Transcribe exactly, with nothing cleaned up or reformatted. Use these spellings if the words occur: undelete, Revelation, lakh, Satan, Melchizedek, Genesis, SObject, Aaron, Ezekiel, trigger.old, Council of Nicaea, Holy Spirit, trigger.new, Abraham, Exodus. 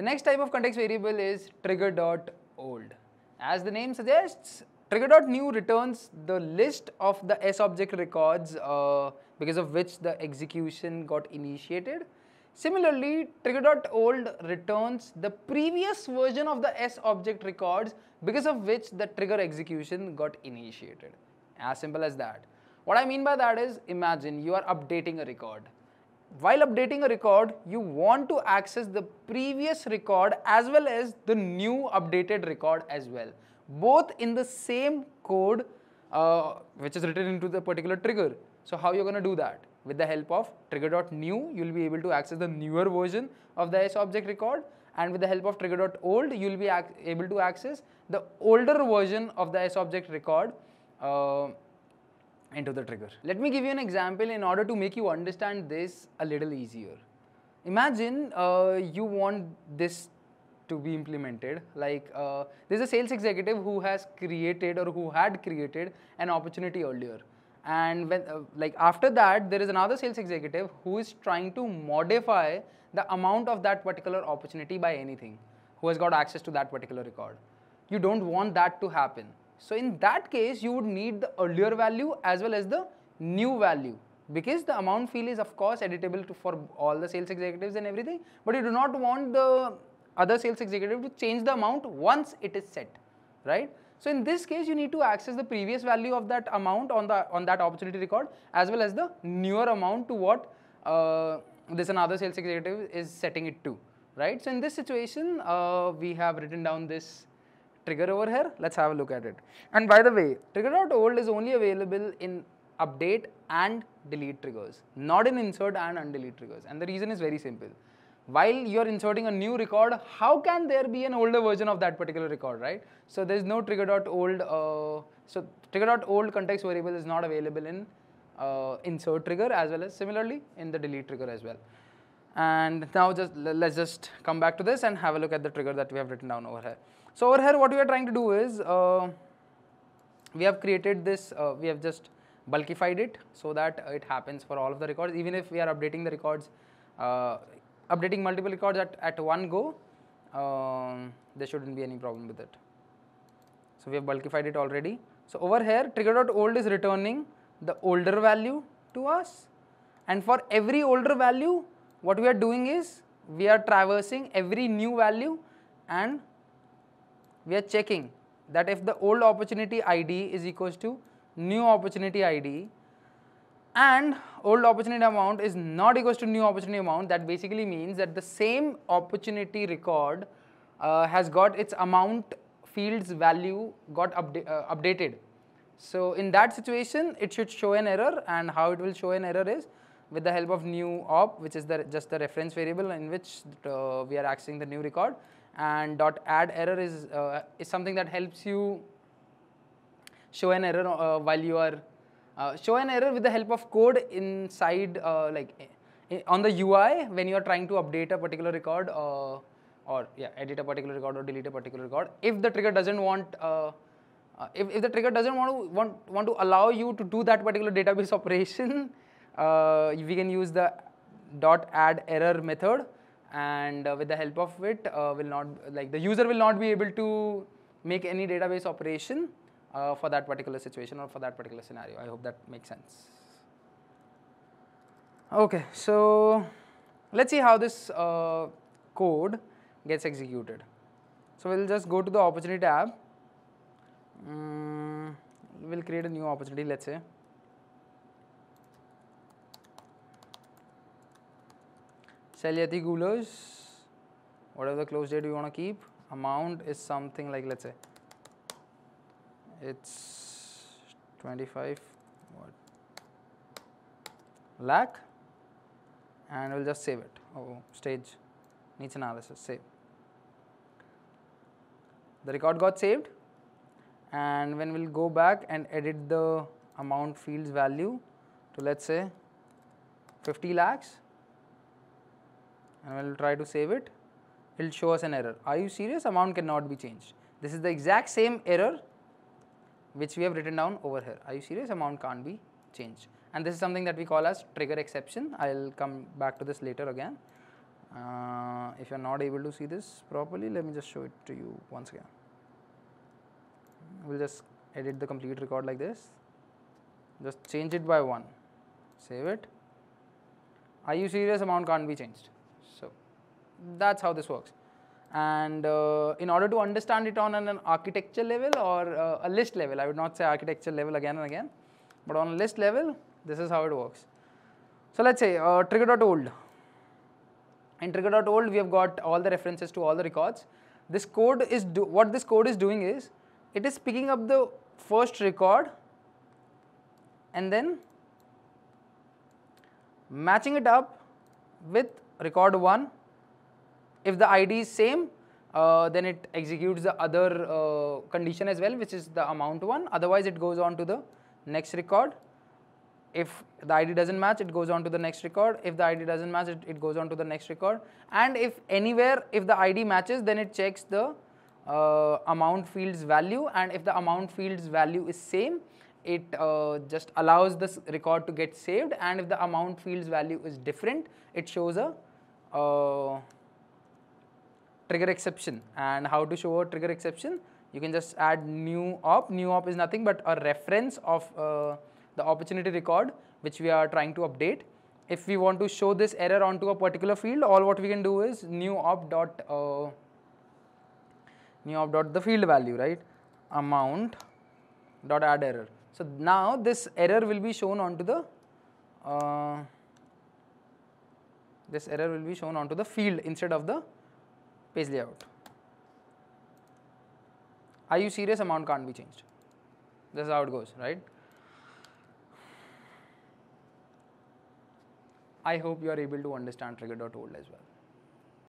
The next type of context variable is trigger.old. As the name suggests, trigger.new returns the list of the SObject records uh, because of which the execution got initiated. Similarly, trigger.old returns the previous version of the SObject records because of which the trigger execution got initiated. As simple as that. What I mean by that is, imagine you are updating a record. While updating a record, you want to access the previous record as well as the new updated record as well, both in the same code uh, which is written into the particular trigger. So how you're going to do that? With the help of trigger.new, you'll be able to access the newer version of the SObject record, and with the help of trigger.old, you'll be able to access the older version of the SObject record uh, into the trigger. Let me give you an example in order to make you understand this a little easier. Imagine uh, you want this to be implemented, like uh, there's a sales executive who has created or who had created an opportunity earlier, and when, uh, like after that there is another sales executive who is trying to modify the amount of that particular opportunity by anything, who has got access to that particular record. You don't want that to happen. So in that case, you would need the earlier value as well as the new value, because the amount field is of course editable to for all the sales executives and everything, but you do not want the other sales executive to change the amount once it is set, right? So in this case, you need to access the previous value of that amount on the on that opportunity record as well as the newer amount to what uh, this another sales executive is setting it to, right? So in this situation, uh, we have written down this trigger over here. Let's have a look at it. And by the way, trigger.old is only available in update and delete triggers, not in insert and undelete triggers. And the reason is very simple. While you're inserting a new record, how can there be an older version of that particular record, right? So there's no trigger.old, uh, so trigger.old context variable is not available in uh, insert trigger as well as similarly in the delete trigger as well. And now just let's just come back to this and have a look at the trigger that we have written down over here. So over here what we are trying to do is, uh, we have created this, uh, we have just bulkified it so that it happens for all of the records, even if we are updating the records, uh, updating multiple records at, at one go, um, there shouldn't be any problem with it. So we have bulkified it already. So over here, trigger.old is returning the older value to us, and for every older value, what we are doing is, we are traversing every new value and we are checking that if the old opportunity I D is equals to new opportunity I D and old opportunity amount is not equals to new opportunity amount, that basically means that the same opportunity record uh, has got its amount field's value got upda uh, updated. So in that situation, it should show an error, and how it will show an error is with the help of new op, which is the, just the reference variable in which uh, we are accessing the new record, and dot add error is, uh, is something that helps you show an error uh, while you are uh, show an error with the help of code inside uh, like on the U I when you are trying to update a particular record uh, or yeah edit a particular record or delete a particular record. If the trigger doesn't want uh, uh, if, if the trigger doesn't want to want, want to allow you to do that particular database operation, uh, we can use the dot add error method, and uh, with the help of it uh, will not like the user will not be able to make any database operation uh, for that particular situation or for that particular scenario. I hope that makes sense. Okay, so let's see how this uh, code gets executed. So we'll just go to the opportunity tab. Mm, we'll create a new opportunity, let's say. Salyati Gulas, whatever the close date you want to keep, amount is something like, let's say, it's twenty-five what, lakh, and we'll just save it. Oh, stage needs analysis, save. The record got saved, and when we'll go back and edit the amount field's value to, let's say, fifty lakhs. And we will try to save it, it will show us an error. Are you serious? Amount cannot be changed. This is the exact same error which we have written down over here. Are you serious? Amount can't be changed. And this is something that we call as trigger exception. I will come back to this later again. Uh, if you are not able to see this properly, let me just show it to you once again. We will just edit the complete record like this, just change it by one, save it. Are you serious? Amount can't be changed. So that's how this works. And uh, in order to understand it on an architecture level or uh, a list level, I would not say architecture level again and again, but on list level, this is how it works. So let's say uh, trigger.old. In trigger.old, we have got all the references to all the records. This code is do what this code is doing is it is picking up the first record and then matching it up with record one. If the I D is same, uh, then it executes the other uh, condition as well, which is the amount one. Otherwise, it goes on to the next record. If the I D doesn't match, it goes on to the next record. If the I D doesn't match, it, it goes on to the next record. And if anywhere, if the I D matches, then it checks the uh, amount field's value. And if the amount field's value is same, it uh, just allows this record to get saved. And if the amount field's value is different, it shows a uh, trigger exception. And how to show a trigger exception? You can just add new op. New op is nothing but a reference of uh, the opportunity record which we are trying to update. If we want to show this error onto a particular field, all what we can do is new op dot uh, new op dot the field value, right? Amount dot add error. So now this error will be shown onto the uh, this error will be shown onto the field instead of the page layout. Are you serious? Amount can't be changed. This is how it goes, right? I hope you are able to understand trigger.old as well.